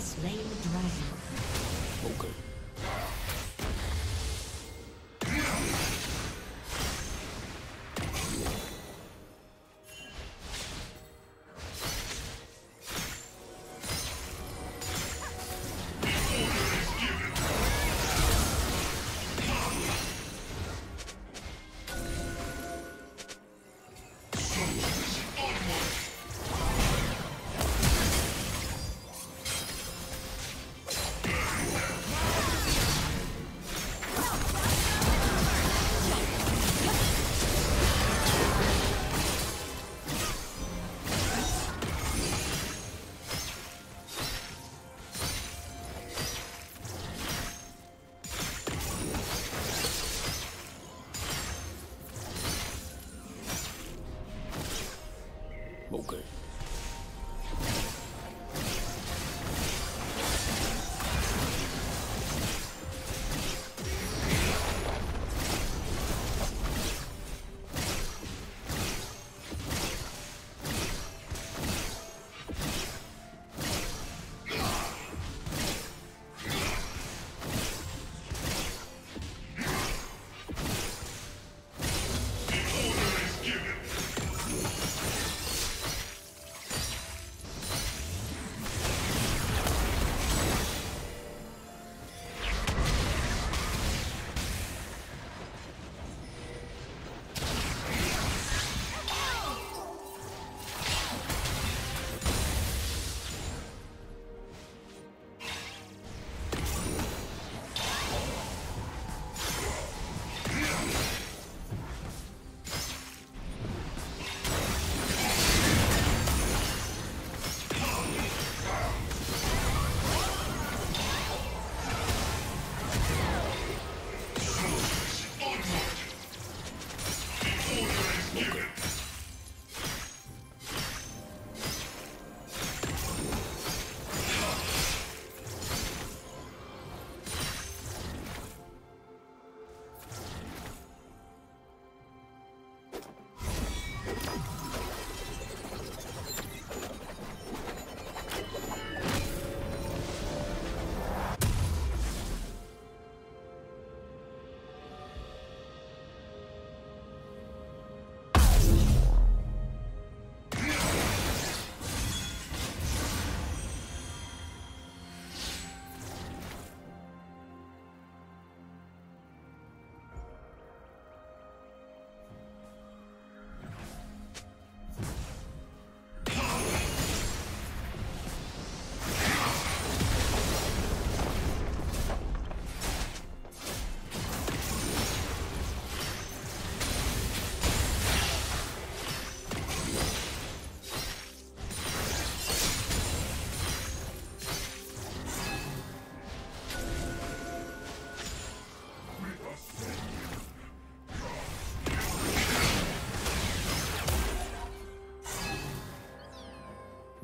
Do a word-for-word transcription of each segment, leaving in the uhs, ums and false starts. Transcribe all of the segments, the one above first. has slain the dragon. Okay.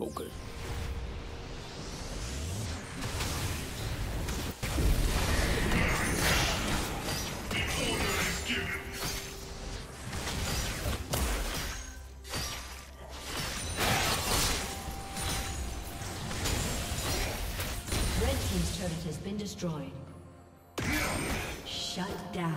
Okay. Okay. Red team's turret has been destroyed. Shut down.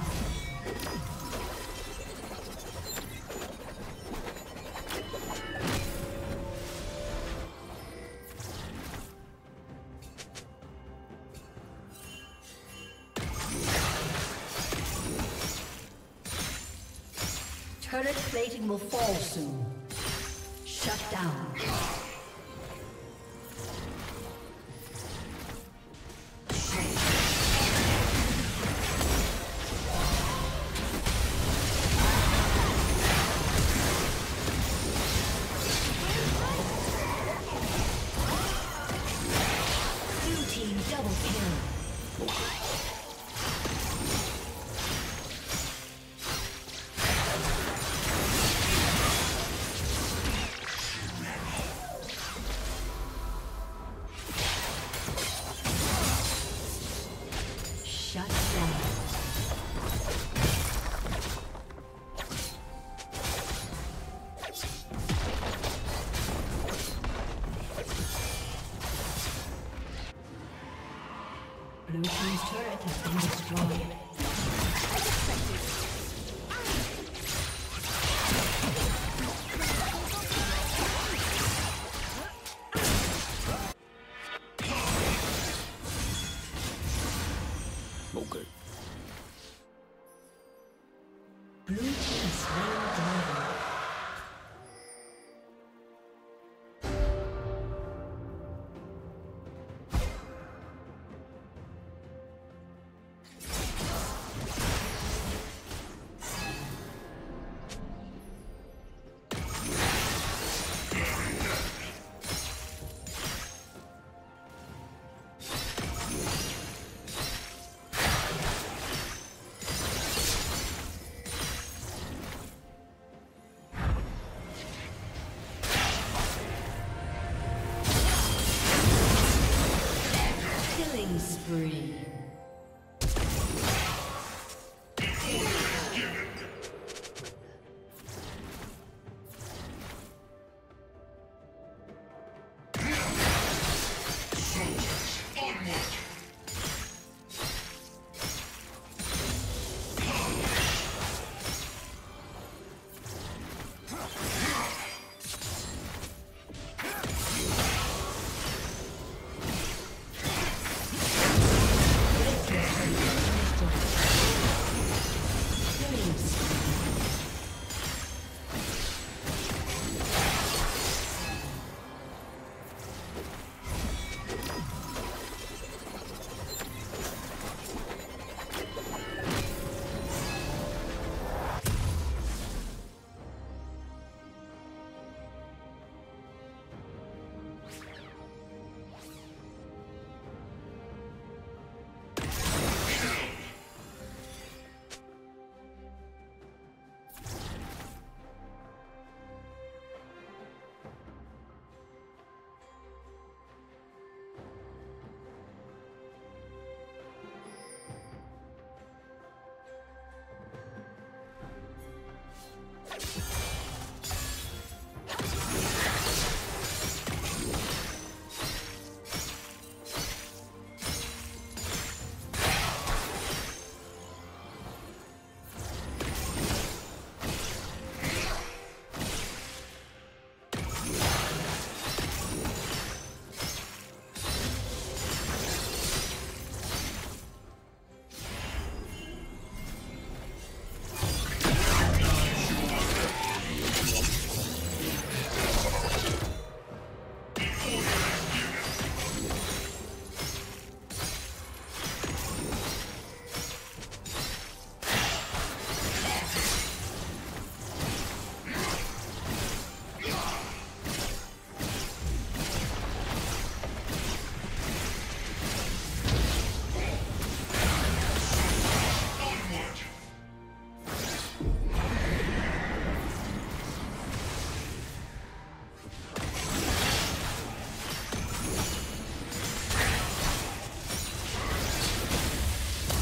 Turret plating will fall soon. Shut down. turret has been destroyed. Spree. Blue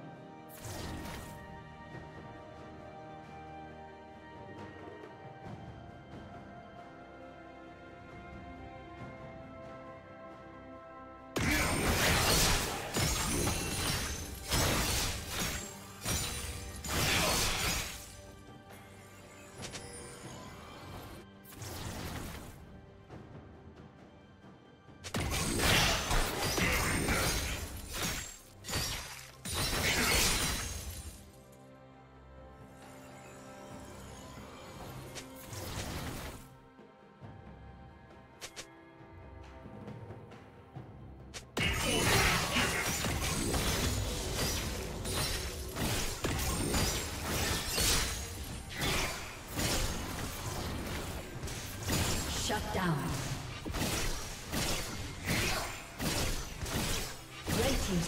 Okay. Shut down. Red team's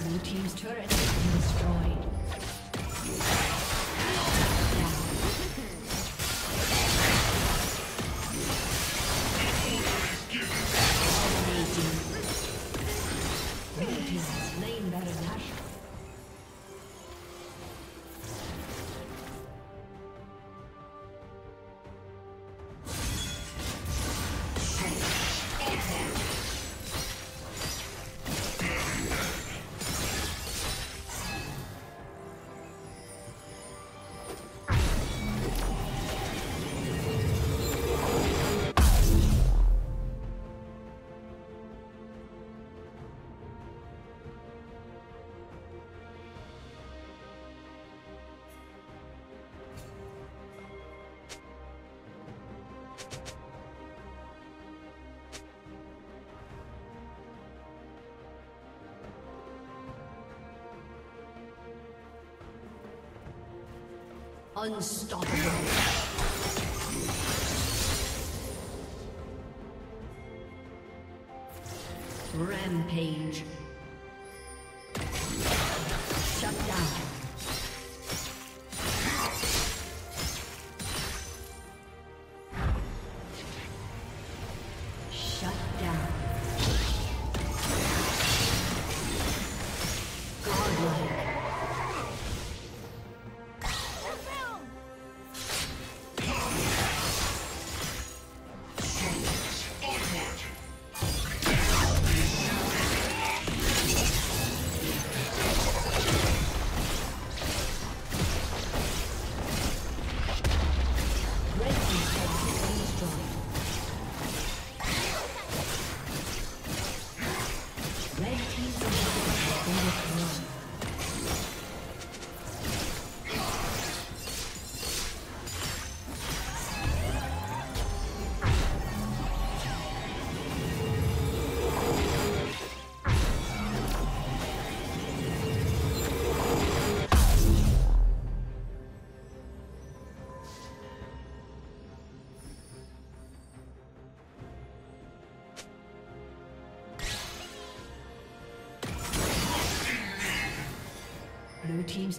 Red team's turret has been destroyed. Team's turret has been destroyed. Dominating. Red team has slain Baron Nashor. Unstoppable. Rampage. Shut down. Blue team's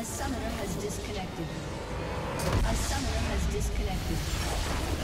A summoner has disconnected. A summoner has disconnected.